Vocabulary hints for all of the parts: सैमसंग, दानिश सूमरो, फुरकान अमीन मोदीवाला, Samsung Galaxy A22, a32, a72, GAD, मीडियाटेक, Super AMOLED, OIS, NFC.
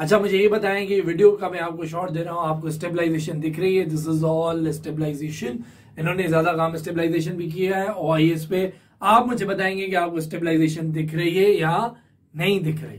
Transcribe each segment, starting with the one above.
अच्छा मुझे ये बताएं कि वीडियो का मैं आपको शॉर्ट दे रहा हूँ, आपको स्टेबलाइजेशन दिख रही है, दिस इज ऑल स्टेबलाइजेशन। इन्होंने ज्यादा काम स्टेबलाइजेशन भी किया है OIS पे। आप मुझे बताएंगे कि आपको स्टेबलाइजेशन दिख रही है या नहीं दिख रही।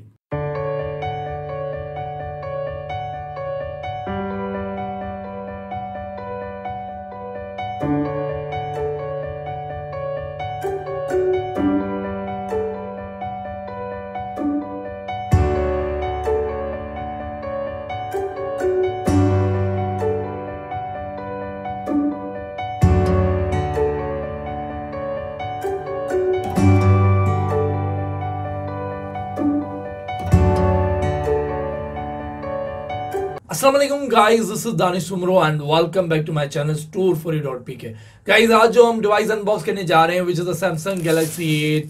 अस्सलाम वालेकुम guys, this is दानिश सूमरो and welcome back to my channel store for you dot PK. Guys आज जो हम डिवाइस अनबॉक्स करने जा रहे हैं which is the सैमसंग Galaxy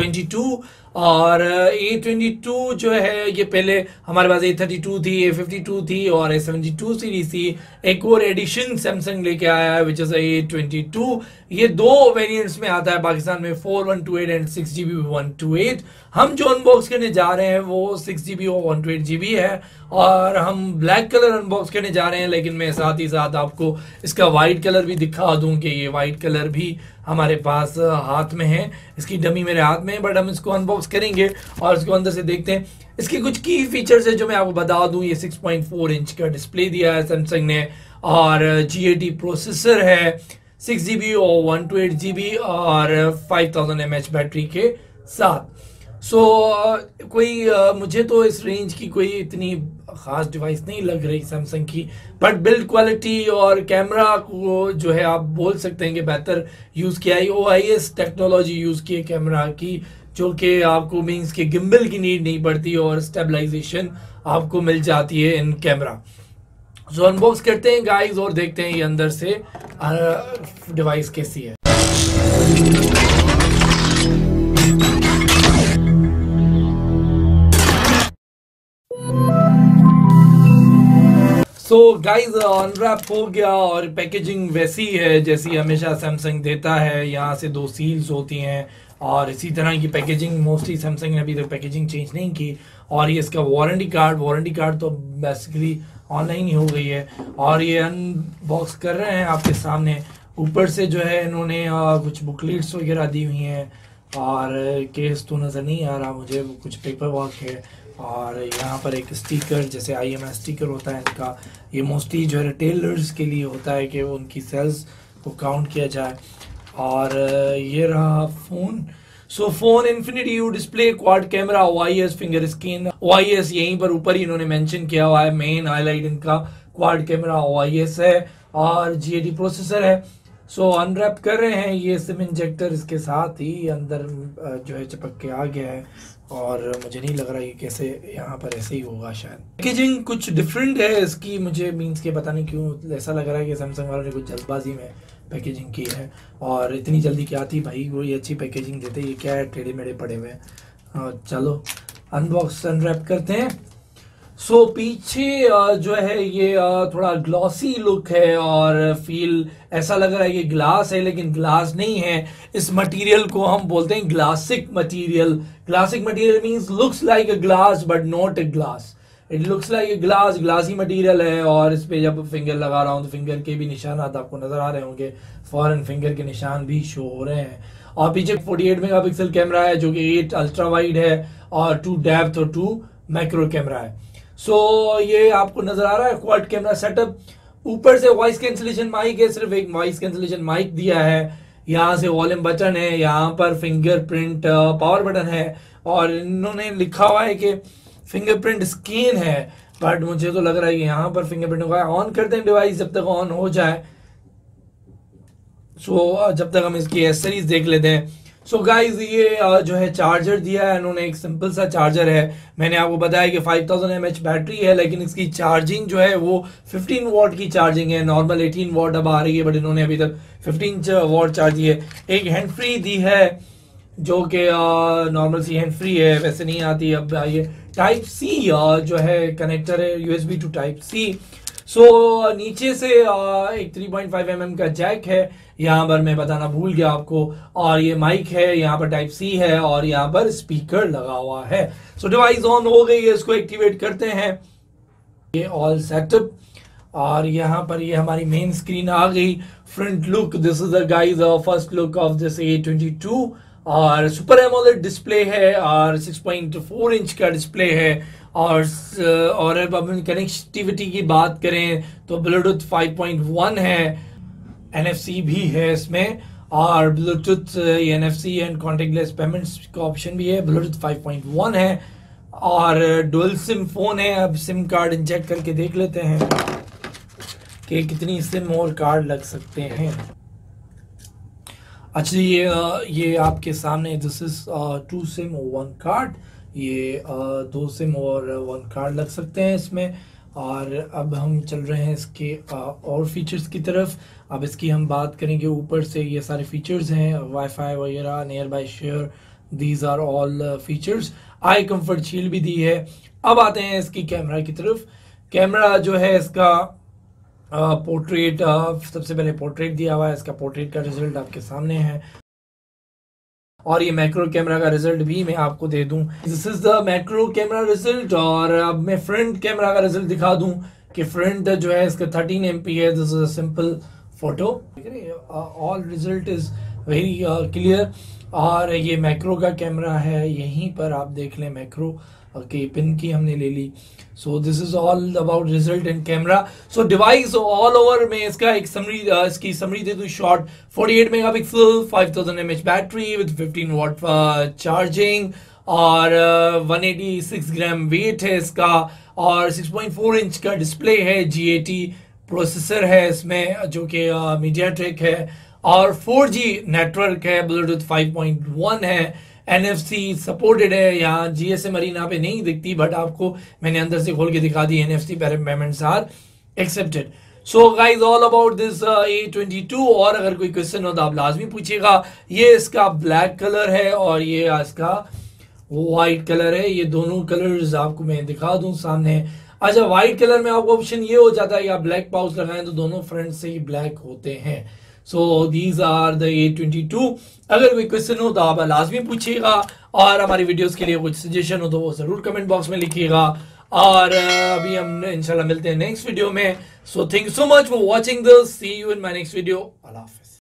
A22 और A22 जो है ये पहले हमारे पास A32 थी, A52 थी और A72 सीरीज थी। एक और एडिशन सैमसंग लेके आया है विच इज A22। ये दो वेरिएंट्स में आता है पाकिस्तान में, 4128 एंड 6GB 128। हम जो अनबॉक्स करने जा रहे हैं वो 6GB और 128GB है और हम ब्लैक कलर अनबॉक्स करने जा रहे हैं, लेकिन मैं साथ ही साथ आपको इसका वाइट कलर भी दिखा दूं कि ये वाइट कलर भी हमारे पास हाथ में है, इसकी डमी मेरे हाथ में है, बट हम इसको अनबॉक्स करेंगे और इसको अंदर से देखते हैं। इसके कुछ की फीचर्स है जो मैं आपको बता दूं। ये 6.4 इंच का डिस्प्ले दिया है सैमसंग ने और GAD प्रोसेसर है, 6GB और 128GB और 5000mAh बैटरी के साथ। कोई मुझे तो इस रेंज की कोई इतनी खास डिवाइस नहीं लग रही सैमसंग की, बट बिल्ड क्वालिटी और कैमरा को जो है आप बोल सकते हैं कि बेहतर यूज़ किया है। OIS टेक्नोलॉजी यूज़ की है कैमरा की, जो कि आपको मीन्स के गिम्बल की नीड नहीं पड़ती और स्टेबलाइजेशन आपको मिल जाती है इन कैमरा। सो अनबॉक्स करते हैं गाइस और देखते हैं ये अंदर से डिवाइस कैसी है। सो गाइज अनरैप हो गया और पैकेजिंग वैसी है जैसी हमेशा सैमसंग देता है। यहाँ से दो सील्स होती हैं और इसी तरह की पैकेजिंग मोस्टली सैमसंग ने अभी तक पैकेजिंग चेंज नहीं की। और ये इसका वारंटी कार्ड तो बेसिकली ऑनलाइन ही हो गई है। और ये अनबॉक्स कर रहे हैं आपके सामने। ऊपर से जो है इन्होंने कुछ बुकलेट्स वगैरह दी हुई हैं और केस तो नज़र नहीं आ रहा मुझे, कुछ पेपर वर्क है और यहाँ पर एक स्टिकर जैसे IMS स्टिकर होता है इनका। ये मोस्टली जो है रिटेलर्स के लिए होता है कि उनकी सेल्स को काउंट किया जाए। और ये रहा phone. So phone infinity U display, quad camera, OIS finger screen. OIS यहीं पर ऊपर ही इन्होंने मेंशन किया हुआ है, मेन हाईलाइट इनका क्वाड कैमरा OIS है और GAD प्रोसेसर है। सो अनरैप कर रहे हैं। ये सिम इंजेक्टर इसके साथ ही अंदर जो है चिपक के आ गया है और मुझे नहीं लग रहा ये कैसे यहाँ पर ऐसे ही होगा। शायद पैकेजिंग कुछ डिफरेंट है इसकी, मुझे मीन्स के पता नहीं क्यों ऐसा लग रहा है कि सैमसंग वालों ने कुछ जल्दबाजी में पैकेजिंग की है। और इतनी जल्दी क्या थी भाई, वो ये अच्छी पैकेजिंग देते, ये क्या है टेढ़े मेढ़े पड़े हुए हैं। और चलो अनबॉक्स अनरैप करते हैं। सो पीछे जो है ये थोड़ा ग्लॉसी लुक है और फील ऐसा लग रहा है कि ग्लास है, लेकिन ग्लास नहीं है। इस मटेरियल को हम बोलते हैं ग्लासिक material. ग्लासिक material means looks like a glass but not a glass, it looks like a glass. Glassy material है और इस पर जब फिंगर लगा रहा हूँ तो फिंगर के भी निशान आपको नज़र आ रहे होंगे, फॉरन फिंगर के निशान भी शो हो रहे हैं। और पीछे 48 मेगापिक्सल कैमरा है जो कि 8 अल्ट्रा वाइड है और 2 डेप्थ और 2 मैक्रो कैमरा है। सो ये आपको नजर आ रहा है क्वाड कैमरा सेटअप। ऊपर से वॉइस कैंसिलेशन माइक है, सिर्फ एक वॉइस कैंसिलेशन माइक दिया है। यहाँ से वॉल्यूम बटन है, यहाँ पर फिंगरप्रिंट पावर बटन है और इन्होंने लिखा हुआ है कि फिंगरप्रिंट स्कैन है, बट मुझे तो लग रहा है कि यहाँ पर फिंगरप्रिंट होगा। ऑन करते हैं डिवाइस, जब तक ऑन हो जाए। सो जब तक हम इसकी एक्सेसरीज देख लेते हैं। सो गाइज ये जो है चार्जर दिया है इन्होंने, एक सिंपल सा चार्जर है। मैंने आपको बताया कि 5000mAh बैटरी है, लेकिन इसकी चार्जिंग जो है वो 15 वाट की चार्जिंग है। नॉर्मल 18 वाट अब आ रही है, बट इन्होंने अभी तक 15 वाट चार्ज दी है। एक हैंड फ्री दी है जो कि नॉर्मल सी हैंड फ्री है, वैसे नहीं आती। अब ये टाइप C जो है कनेक्टर है, USB to type C। So नीचे से एक 3.5mm का जैक है, यहाँ पर मैं बताना भूल गया आपको, और ये माइक है, यहाँ पर टाइप सी है और यहाँ पर स्पीकर लगा हुआ है। सो डिवाइस ऑन हो गई है, इसको एक्टिवेट करते हैं, ये ऑल सेटअप, और यहाँ पर ये हमारी मेन स्क्रीन आ गई। Front look, this is the guys first look of this A22, और सुपर एमोलेड डिस्प्ले है और 6.4 इंच का डिस्प्ले है। और अब हम कनेक्टिविटी की बात करें तो ब्लूटूथ 5.1 है, NFC भी है इसमें, और Bluetooth NFC and contactless payments का ऑप्शन भी है। ब्लूटूथ 5.1 है और डुअल सिम फोन है। अब सिम कार्ड इंजेक्ट करके देख लेते हैं कि कितनी सिम और कार्ड लग सकते हैं। अच्छा, ये आपके सामने दिस इज 2 सिम और 1 कार्ड, ये 2 सिम और 1 कार्ड लग सकते हैं इसमें। और अब हम चल रहे हैं इसके और फीचर्स की तरफ। अब इसकी हम बात करेंगे ऊपर से, ये सारे फीचर्स हैं, वाईफाई वगैरह, nearby share, these are all features. Eye comfort shield भी दी है। अब आते हैं इसकी कैमरा की तरफ। कैमरा जो है इसका पोर्ट्रेट, सबसे पहले पोर्ट्रेट दिया हुआ है, इसका पोर्ट्रेट का रिजल्ट आपके सामने है, और ये मैक्रो कैमरा का रिजल्ट भी मैं आपको दे दूं। This is the macro camera result. और अब मैं फ्रंट कैमरा का रिजल्ट दिखा दूं कि फ्रंट जो है इसका 13 MP है। This is a simple photo, all result is very clear. और ये मैक्रो का कैमरा है, यहीं पर आप देख लें मैक्रो के पिन की हमने ले ली। So this is all about result and camera. So device all over में इसका एक समरी, इसकी समरी दे दूं short. 48 megapixel, 5000 mAh battery with 15 watt charging, और 186 ग्राम वेट है इसका, और 6.4 इंच का डिस्प्ले है, GAD प्रोसेसर है इसमें जो कि मीडियाटेक है, और 4G नेटवर्क है, ब्लूटूथ 5.1 है, NFC सपोर्टेड है। यहाँ GSM अरीना पे नहीं दिखती, बट आपको मैंने अंदर से खोल के दिखा दी। NFC payments are accepted. So guys all about this A22। और अगर कोई क्वेश्चन हो तो आप लाजमी पूछिएगा। ये इसका ब्लैक कलर है और ये इसका वाइट कलर है, ये दोनों कलर्स आपको मैं दिखा दूं सामने। अच्छा, वाइट कलर में आपको ऑप्शन ये हो जाता है कि आप ब्लैक पाउच लगाएं तो दोनों फ्रंट से ही ब्लैक होते हैं। So these are the A22। अगर कोई क्वेश्चन हो तो आप लाजमी पूछिएगा, और हमारी वीडियोस के लिए कुछ सजेशन हो तो वो ज़रूर कमेंट बॉक्स में लिखिएगा। और अभी हम इंशाल्लाह मिलते हैं नेक्स्ट वीडियो में। So thank you so much for watching this, see you in my next video. अल्लाह हाफिज़।